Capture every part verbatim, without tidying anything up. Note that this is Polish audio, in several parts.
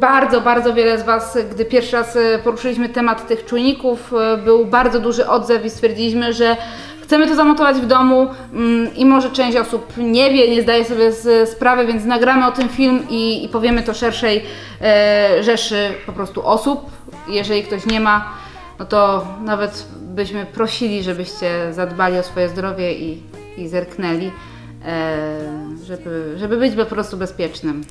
Bardzo, bardzo wiele z Was, gdy pierwszy raz poruszyliśmy temat tych czujników, był bardzo duży odzew i stwierdziliśmy, że chcemy to zamontować w domu i może część osób nie wie, nie zdaje sobie sprawy, więc nagramy o tym film i, i powiemy to szerszej e, rzeszy po prostu osób. Jeżeli ktoś nie ma, no to nawet byśmy prosili, żebyście zadbali o swoje zdrowie i, i zerknęli, e, żeby, żeby być po prostu bezpiecznym.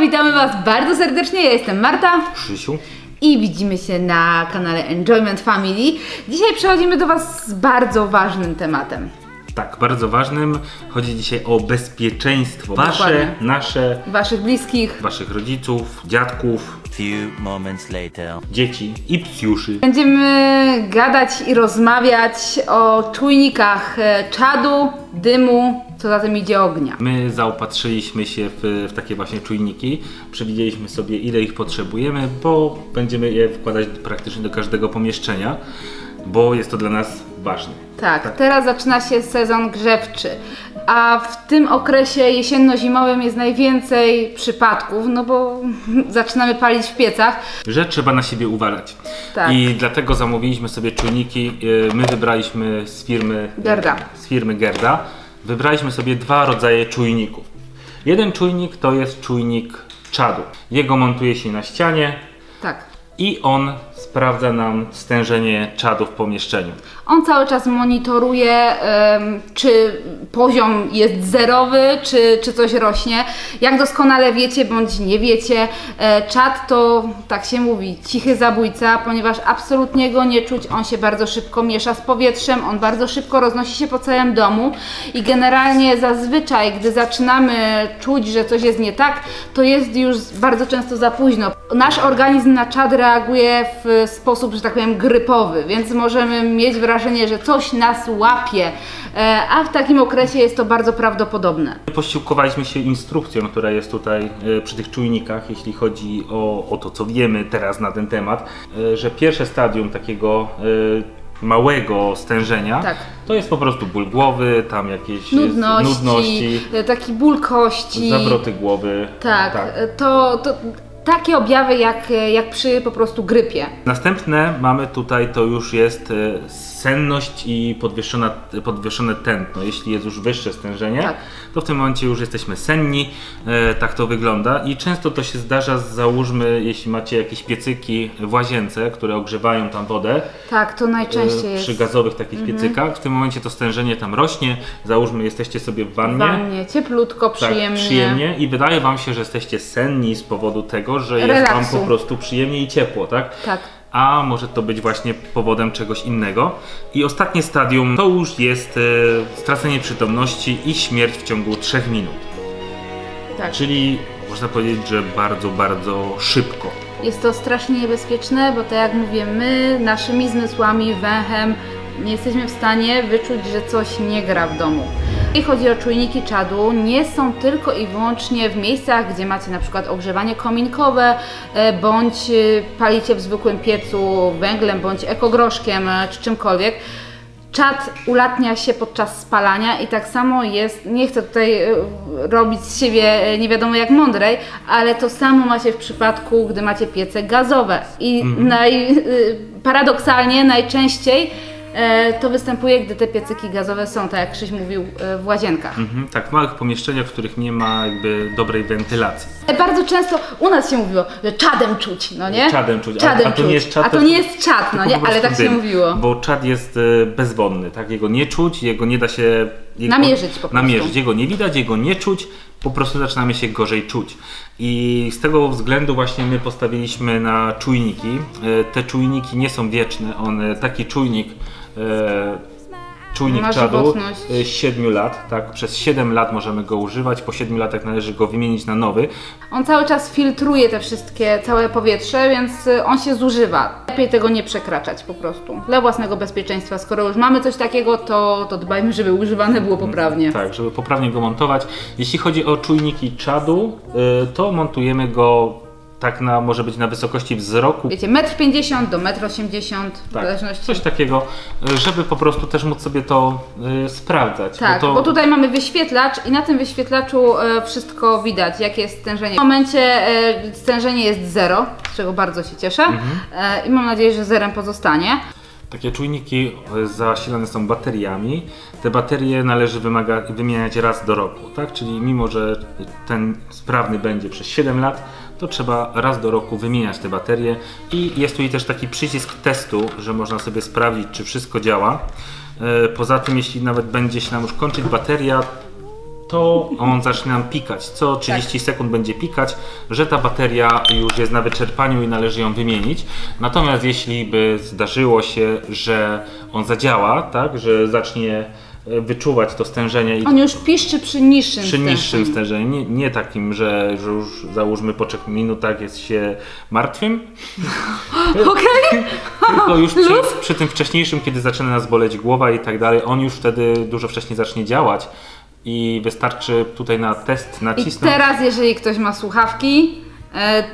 Witamy Was bardzo serdecznie, ja jestem Marta, Krzysiu i widzimy się na kanale Enjoyment Family. Dzisiaj przechodzimy do Was z bardzo ważnym tematem. Tak, bardzo ważnym. Chodzi dzisiaj o bezpieczeństwo wasze, Dokładnie. nasze, waszych bliskich, waszych rodziców, dziadków, few moments later. dzieci i psiuszy. Będziemy gadać i rozmawiać o czujnikach czadu, dymu, co za tym idzie ognia. My zaopatrzyliśmy się w, w takie właśnie czujniki, przewidzieliśmy sobie, ile ich potrzebujemy, bo będziemy je wkładać praktycznie do każdego pomieszczenia, bo jest to dla nas ważne. Tak, tak, teraz zaczyna się sezon grzewczy, a w tym okresie jesienno-zimowym jest najwięcej przypadków, no bo zaczynamy palić w piecach. Że trzeba na siebie uważać. Tak. I dlatego zamówiliśmy sobie czujniki, my wybraliśmy z firmy Gerda. Z firmy Gerda. Wybraliśmy sobie dwa rodzaje czujników. Jeden czujnik to jest czujnik czadu. Jego montuje się na ścianie. Tak. I on sprawdza nam stężenie czadu w pomieszczeniu. On cały czas monitoruje, um, czy poziom jest zerowy, czy, czy coś rośnie. Jak doskonale wiecie bądź nie wiecie, e, czad to, tak się mówi, cichy zabójca, ponieważ absolutnie go nie czuć. On się bardzo szybko miesza z powietrzem, on bardzo szybko roznosi się po całym domu i generalnie zazwyczaj, gdy zaczynamy czuć, że coś jest nie tak, to jest już bardzo często za późno. Nasz organizm na czad reaguje w sposób, że tak powiem, grypowy, więc możemy mieć wrażenie, że coś nas łapie, a w takim okresie jest to bardzo prawdopodobne. Posiłkowaliśmy się instrukcją, która jest tutaj przy tych czujnikach, jeśli chodzi o, o to, co wiemy teraz na ten temat, że pierwsze stadium takiego małego stężenia, tak. to jest po prostu ból głowy, tam jakieś nudności, nudności taki ból kości, zawroty głowy. Tak, tak. To, to... Takie objawy jak, jak przy po prostu grypie. Następne mamy tutaj, to już jest senność i podwyższone, podwyższone tętno. Jeśli jest już wyższe stężenie, tak. to w tym momencie już jesteśmy senni. E, tak to wygląda i często to się zdarza, załóżmy, jeśli macie jakieś piecyki w łazience, które ogrzewają tam wodę. Tak, to najczęściej e, Przy jest. gazowych takich mhm. piecykach. W tym momencie to stężenie tam rośnie. Załóżmy, jesteście sobie w wannie. W wannie, cieplutko, przyjemnie. Tak, przyjemnie i wydaje Wam się, że jesteście senni z powodu tego, że jest Relaksu. Wam po prostu przyjemnie i ciepło, tak? Tak. A może to być właśnie powodem czegoś innego. I ostatnie stadium to już jest e, stracenie przytomności i śmierć w ciągu trzech minut. Tak. Czyli można powiedzieć, że bardzo, bardzo szybko. Jest to strasznie niebezpieczne, bo tak jak mówię, my naszymi zmysłami, węchem nie jesteśmy w stanie wyczuć, że coś nie gra w domu. Jeśli chodzi o czujniki czadu, nie są tylko i wyłącznie w miejscach, gdzie macie na przykład ogrzewanie kominkowe, bądź palicie w zwykłym piecu węglem, bądź ekogroszkiem, czy czymkolwiek. Czad ulatnia się podczas spalania i tak samo jest, nie chcę tutaj robić z siebie nie wiadomo jak mądrej, ale to samo macie w przypadku, gdy macie piece gazowe. I mm-hmm. naj, paradoksalnie najczęściej to występuje, gdy te piecyki gazowe są, tak jak Krzyś mówił, w łazienkach. Mhm, tak, w małych pomieszczeniach, w których nie ma jakby dobrej wentylacji. Bardzo często u nas się mówiło, że czadem czuć, no nie? Czadem czuć, czadem a, a to czuć. nie jest czad. A to nie jest czad, no nie? Ale tak się dym, mówiło. Bo czad jest bezwonny, tak? Jego nie czuć, jego nie da się... Jego, namierzyć po prostu. Namierzyć, jego nie widać, jego nie czuć, po prostu zaczynamy się gorzej czuć. I z tego względu właśnie my postawiliśmy na czujniki. Te czujniki nie są wieczne, one, taki czujnik E, czujnik Masz czadu z siedmiu lat, tak? Przez siedem lat możemy go używać, po siedmiu latach należy go wymienić na nowy. On cały czas filtruje te wszystkie, całe powietrze, więc on się zużywa. Lepiej tego nie przekraczać po prostu, dla własnego bezpieczeństwa. Skoro już mamy coś takiego, to, to dbajmy, żeby używane było poprawnie. Tak, żeby poprawnie go montować. Jeśli chodzi o czujniki czadu, to montujemy go tak na, może być na wysokości wzroku. Wiecie, metr pięćdziesiąt do metr osiemdziesiąt, w tak, zależności. Coś takiego, żeby po prostu też móc sobie to y, sprawdzać. Tak, bo, to... bo tutaj mamy wyświetlacz i na tym wyświetlaczu y, wszystko widać, jakie jest stężenie. W momencie y, stężenie jest zero, z czego bardzo się cieszę mhm. y, i mam nadzieję, że zerem pozostanie. Takie czujniki zasilane są bateriami. Te baterie należy wymaga, wymieniać raz do roku, tak? Czyli mimo, że ten sprawny będzie przez siedem lat, to trzeba raz do roku wymieniać te baterie. I jest tutaj też taki przycisk testu, że można sobie sprawdzić, czy wszystko działa. Poza tym, jeśli nawet będzie się nam już kończyć bateria, to on zacznie nam pikać. Co trzydzieści sekund będzie pikać, że ta bateria już jest na wyczerpaniu i należy ją wymienić. Natomiast jeśli by zdarzyło się, że on zadziała, tak, że zacznie wyczuwać to stężenie. I on już piszczy przy niższym Przy stężeniu. niższym stężeniu. Nie, nie takim, że, że już załóżmy po trzech minutach jest się martwym. Okej. Tylko już przy, przy tym wcześniejszym, kiedy zaczyna nas boleć głowa i tak dalej, on już wtedy dużo wcześniej zacznie działać. I wystarczy tutaj na test nacisnąć. I teraz, jeżeli ktoś ma słuchawki,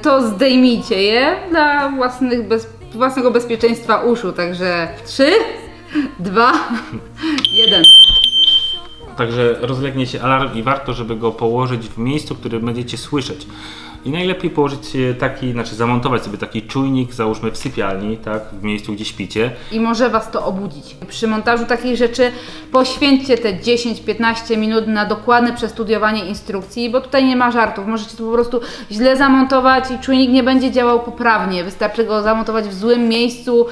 to zdejmijcie je dla własnych bez, własnego bezpieczeństwa uszu. Także trzy, dwa, jeden. Także rozlegnie się alarm i warto, żeby go położyć w miejscu, które będziecie słyszeć. I najlepiej położyć taki, znaczy zamontować sobie taki czujnik, załóżmy w sypialni, tak, w miejscu, gdzie śpicie. I może was to obudzić. Przy montażu takiej rzeczy poświęćcie te dziesięć do piętnastu minut na dokładne przestudiowanie instrukcji, bo tutaj nie ma żartów. Możecie to po prostu źle zamontować i czujnik nie będzie działał poprawnie. Wystarczy go zamontować w złym miejscu,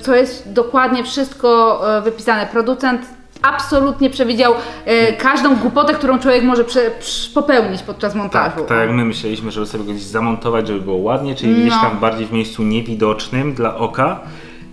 co jest dokładnie wszystko wypisane. Producent absolutnie przewidział e, każdą głupotę, którą człowiek może prze, prze, popełnić podczas montażu. Tak, tak jak my myśleliśmy, żeby sobie go gdzieś zamontować, żeby było ładnie, czyli no. gdzieś tam bardziej w miejscu niewidocznym dla oka.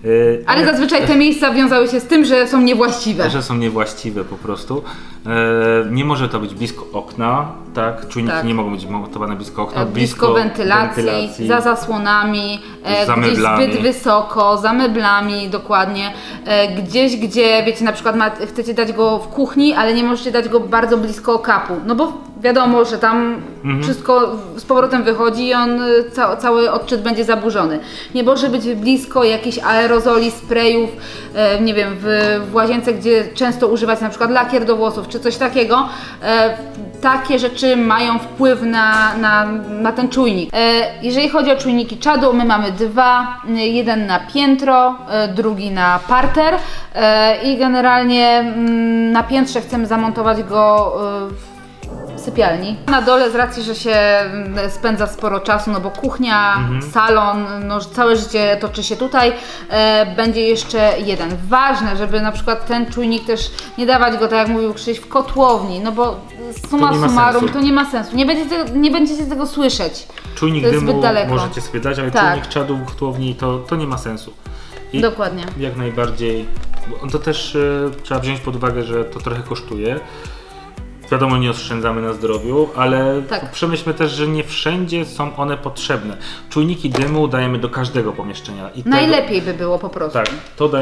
E, ale, ale zazwyczaj te miejsca wiązały się z tym, że są niewłaściwe. Że są niewłaściwe po prostu. E, nie może to być blisko okna, tak? Czujniki tak. nie mogą być montowane blisko okna. E, blisko, blisko wentylacji, wentylacji, za zasłonami, e, za gdzieś zbyt wysoko, za meblami dokładnie. E, gdzieś, gdzie wiecie, na przykład ma, chcecie dać go w kuchni, ale nie możecie dać go bardzo blisko okapu. No bo wiadomo, że tam mhm. wszystko z powrotem wychodzi i on ca, cały odczyt będzie zaburzony. Nie może być blisko jakichś aerozoli, sprayów, e, nie wiem, w, w łazience, gdzie często używać na przykład lakier do włosów czy coś takiego. E, takie rzeczy mają wpływ na, na, na ten czujnik. E, jeżeli chodzi o czujniki czadu, my mamy dwa. Jeden na piętro, e, drugi na parter. E, I generalnie m, na piętrze chcemy zamontować go e, sypialni. Na dole z racji, że się spędza sporo czasu, no bo kuchnia, mhm. salon, no całe życie toczy się tutaj, e, będzie jeszcze jeden. Ważne, żeby na przykład ten czujnik też nie dawać go, tak jak mówił Krzyś, w kotłowni, no bo summa summarum to nie ma sensu. Nie będziecie, nie będziecie tego słyszeć. Czujnik dymu możecie sobie dać, ale tak. czujnik czadu w kotłowni to, to nie ma sensu. I dokładnie. Jak najbardziej. To też y, trzeba wziąć pod uwagę, że to trochę kosztuje. Wiadomo, nie oszczędzamy na zdrowiu, ale tak. przemyślmy też, że nie wszędzie są one potrzebne. Czujniki dymu dajemy do każdego pomieszczenia. I najlepiej tego, by było po prostu. Tak, to da,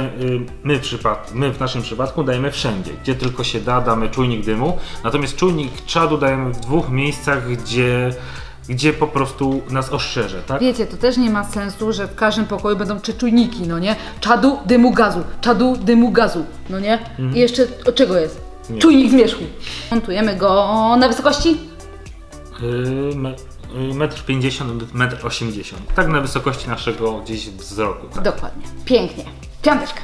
my, w przypad, my w naszym przypadku dajemy wszędzie, gdzie tylko się da, damy czujnik dymu. Natomiast czujnik czadu dajemy w dwóch miejscach, gdzie, gdzie po prostu nas ostrzeże, tak? Wiecie, to też nie ma sensu, że w każdym pokoju będą trzy czujniki, no nie? Czadu, dymu, gazu, czadu, dymu, gazu, no nie? Mhm. I jeszcze od czego jest? Nie. Czujnik zmierzchu. Montujemy go na wysokości? Yy, me, yy, metr pięćdziesiąt do metr osiemdziesiąt. Tak na wysokości naszego gdzieś wzroku. Tak? Dokładnie. Pięknie. Piąteczka.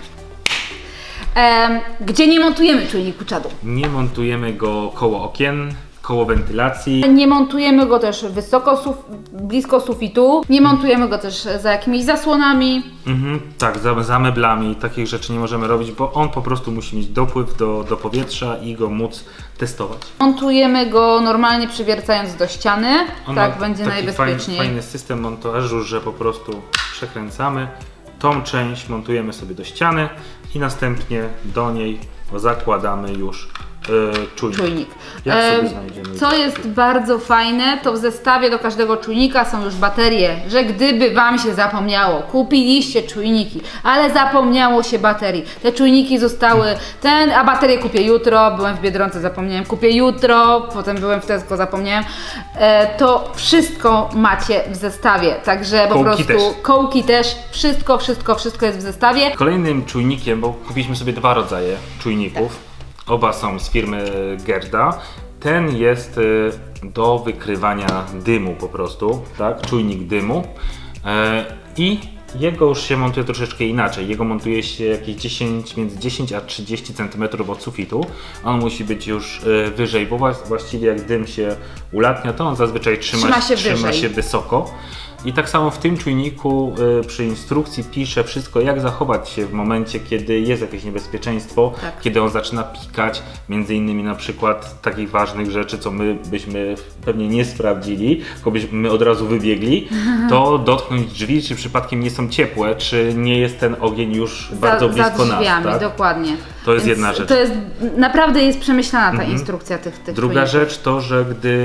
Ehm, gdzie nie montujemy czujniku czadu? Nie montujemy go koło okien, koło wentylacji. Nie montujemy go też wysoko, suf blisko sufitu. Nie montujemy go też za jakimiś zasłonami. Mhm, tak, za, za meblami. Takich rzeczy nie możemy robić, bo on po prostu musi mieć dopływ do, do powietrza i go móc testować. Montujemy go normalnie przywiercając do ściany. On tak będzie taki najbezpieczniej. Fajny, fajny system montażu, że po prostu przekręcamy. Tą część montujemy sobie do ściany i następnie do niej zakładamy już czujnik. czujnik. Jak sobie znajdziemy? Co jest bardzo fajne, to w zestawie do każdego czujnika są już baterie, że gdyby Wam się zapomniało, kupiliście czujniki, ale zapomniało się baterii, te czujniki zostały, ten, a baterię kupię jutro, byłem w Biedronce, zapomniałem, kupię jutro, potem byłem w Tesco, zapomniałem, to wszystko macie w zestawie, także po kołki prostu też. kołki też, wszystko, wszystko, wszystko jest w zestawie. Kolejnym czujnikiem, bo kupiliśmy sobie dwa rodzaje czujników, tak. Oba są z firmy Gerda. Ten jest do wykrywania dymu po prostu, tak? Czujnik dymu. I jego już się montuje troszeczkę inaczej. Jego montuje się jakieś dziesięć, między dziesięć a trzydzieści centymetrów od sufitu. On musi być już wyżej, bo właściwie jak dym się ulatnia, to on zazwyczaj trzyma, trzyma, się, trzyma się wysoko. I tak samo w tym czujniku przy instrukcji pisze wszystko, jak zachować się w momencie, kiedy jest jakieś niebezpieczeństwo, tak. Kiedy on zaczyna pikać, między innymi na przykład takich ważnych rzeczy, co my byśmy pewnie nie sprawdzili, tylko byśmy od razu wybiegli, to dotknąć drzwi, czy przypadkiem nie są ciepłe, czy nie jest ten ogień już za, bardzo blisko za drzwiami, nas. Tak? Dokładnie. To jest Więc jedna rzecz. To jest, naprawdę jest przemyślana ta mhm. instrukcja tych, tych Druga czujników. rzecz to, że gdy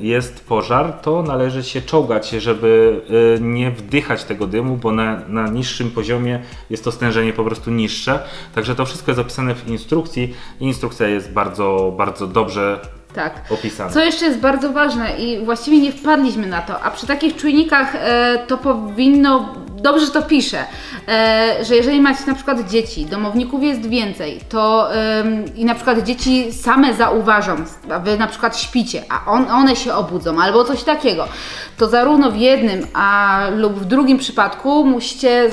jest pożar, to należy się czołgać, żeby nie wdychać tego dymu, bo na, na niższym poziomie jest to stężenie po prostu niższe. Także to wszystko jest opisane w instrukcji i instrukcja jest bardzo, bardzo dobrze tak. opisana. Co jeszcze jest bardzo ważne i właściwie nie wpadliśmy na to, a przy takich czujnikach e, to powinno, dobrze to pisze, e, że jeżeli macie na przykład dzieci, domowników jest więcej, to e, i na przykład dzieci same zauważą, a wy na przykład śpicie, a on, one się obudzą albo coś takiego, to zarówno w jednym a, lub w drugim przypadku musicie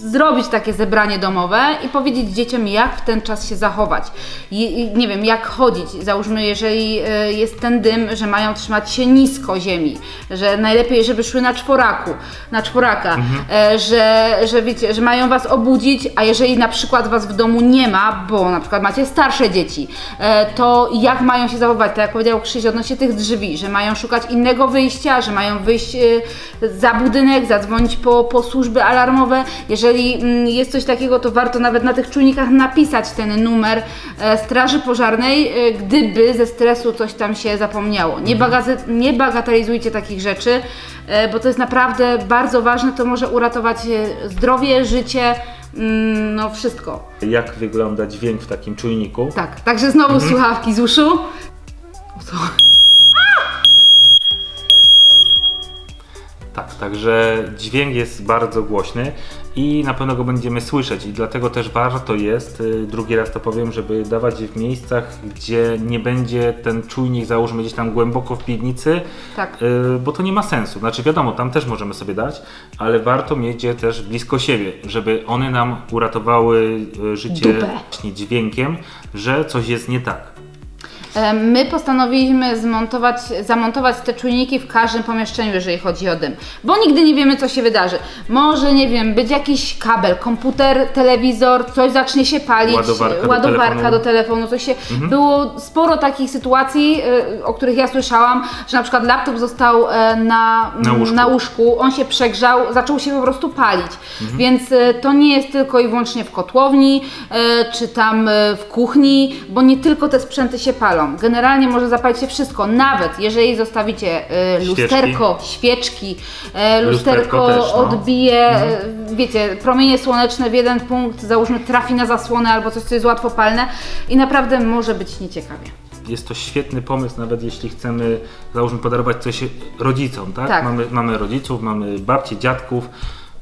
zrobić takie zebranie domowe i powiedzieć dzieciom, jak w ten czas się zachować. I, i, nie wiem, jak chodzić. Załóżmy, jeżeli y, jest ten dym, że mają trzymać się nisko ziemi, że najlepiej, żeby szły na czworaku, na czworaka, mhm. e, że, że wiecie, że mają was obudzić, a jeżeli na przykład was w domu nie ma, bo na przykład macie starsze dzieci, e, to jak mają się zachować? Tak jak powiedział Krzyś odnośnie tych drzwi, że mają szukać innego wyjścia, że mają wyjść y, za budynek, zadzwonić po, po służby alarmowe. Jeżeli Jeżeli jest coś takiego, to warto nawet na tych czujnikach napisać ten numer straży pożarnej, gdyby ze stresu coś tam się zapomniało. Nie, nie bagatelizujcie takich rzeczy, bo to jest naprawdę bardzo ważne, to może uratować zdrowie, życie, no wszystko. Jak wygląda dźwięk w takim czujniku? Tak, także znowu mhm. słuchawki z uszu. O, co? Tak, także dźwięk jest bardzo głośny i na pewno go będziemy słyszeć i dlatego też warto jest, drugi raz to powiem, żeby dawać je w miejscach, gdzie nie będzie ten czujnik, załóżmy gdzieś tam głęboko w piwnicy, tak. bo to nie ma sensu. Znaczy wiadomo, tam też możemy sobie dać, ale warto mieć je też blisko siebie, żeby one nam uratowały życie Dupę. właśnie dźwiękiem, że coś jest nie tak. My postanowiliśmy zmontować, zamontować te czujniki w każdym pomieszczeniu, jeżeli chodzi o dym, bo nigdy nie wiemy, co się wydarzy. Może, nie wiem, być jakiś kabel, komputer, telewizor, coś zacznie się palić, ładowarka, ładowarka do, telefonu. do telefonu, coś się... Mhm. Było sporo takich sytuacji, o których ja słyszałam, że na przykład laptop został na, na, łóżku. na łóżku, on się przegrzał, zaczął się po prostu palić, mhm. więc to nie jest tylko i wyłącznie w kotłowni, czy tam w kuchni, bo nie tylko te sprzęty się palą. Generalnie może zapalić się wszystko, nawet jeżeli zostawicie y, lusterko, świeczki, y, lusterko, lusterko też, no. odbije, mhm. wiecie, promienie słoneczne w jeden punkt, załóżmy trafi na zasłonę albo coś, co jest łatwopalne i naprawdę może być nieciekawie. Jest to świetny pomysł, nawet jeśli chcemy, załóżmy, podarować coś rodzicom, tak? tak. Mamy, mamy rodziców, mamy babci, dziadków.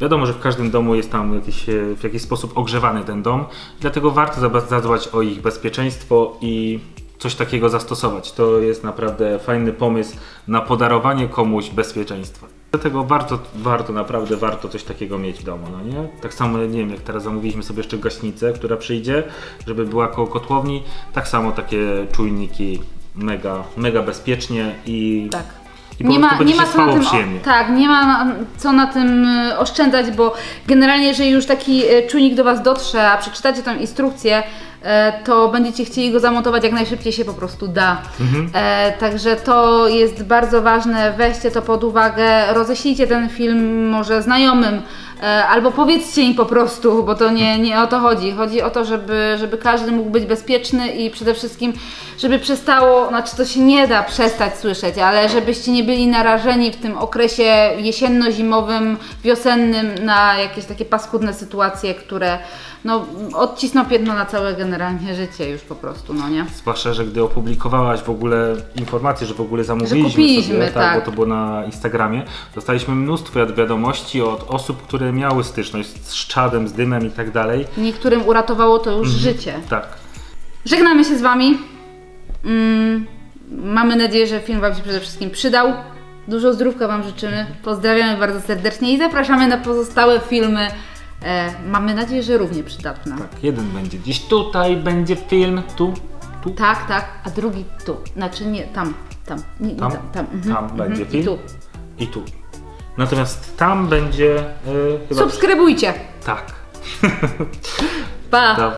Wiadomo, że w każdym domu jest tam jakiś, w jakiś sposób ogrzewany ten dom, dlatego warto zadbać o ich bezpieczeństwo i coś takiego zastosować. To jest naprawdę fajny pomysł na podarowanie komuś bezpieczeństwa. Dlatego warto, warto, naprawdę warto coś takiego mieć w domu, no nie? Tak samo, nie wiem, jak teraz zamówiliśmy sobie jeszcze gaśnicę, która przyjdzie, żeby była koło kotłowni, tak samo takie czujniki mega, mega bezpiecznie i... Tak. I nie ma, nie ma co na tym, o, tak, nie ma co na tym oszczędzać, bo generalnie jeżeli już taki czujnik do Was dotrze, a przeczytacie tę instrukcję, to będziecie chcieli go zamontować jak najszybciej się po prostu da. Mhm. E, także to jest bardzo ważne, weźcie to pod uwagę, roześlijcie ten film może znajomym, albo powiedzcie im po prostu, bo to nie, nie o to chodzi. Chodzi o to, żeby, żeby każdy mógł być bezpieczny i przede wszystkim, żeby przestało, znaczy to się nie da przestać słyszeć, ale żebyście nie byli narażeni w tym okresie jesienno-zimowym, wiosennym na jakieś takie paskudne sytuacje, które no, odcisną piętno na całe generalnie życie już po prostu, no nie? Zwłaszcza, że gdy opublikowałaś w ogóle informację, że w ogóle zamówiliśmy, że kupiliśmy sobie, tak, bo to było na Instagramie, dostaliśmy mnóstwo wiadomości od osób, które miały styczność z czadem, z dymem i tak dalej. Niektórym uratowało to już mm, życie. Tak. Żegnamy się z Wami. Mm, mamy nadzieję, że film Wam się przede wszystkim przydał. Dużo zdrówka Wam życzymy. Pozdrawiamy bardzo serdecznie i zapraszamy na pozostałe filmy. E, mamy nadzieję, że równie przydatne. Tak, jeden będzie gdzieś tutaj, będzie film, tu, tu. Tak, tak, a drugi tu. Znaczy nie, tam, tam. Nie, nie, tam, tam, tam, mhm, tam będzie mhm, film i tu. I tu. Natomiast tam będzie... Yy, chyba... Subskrybujcie! Tak. Pa!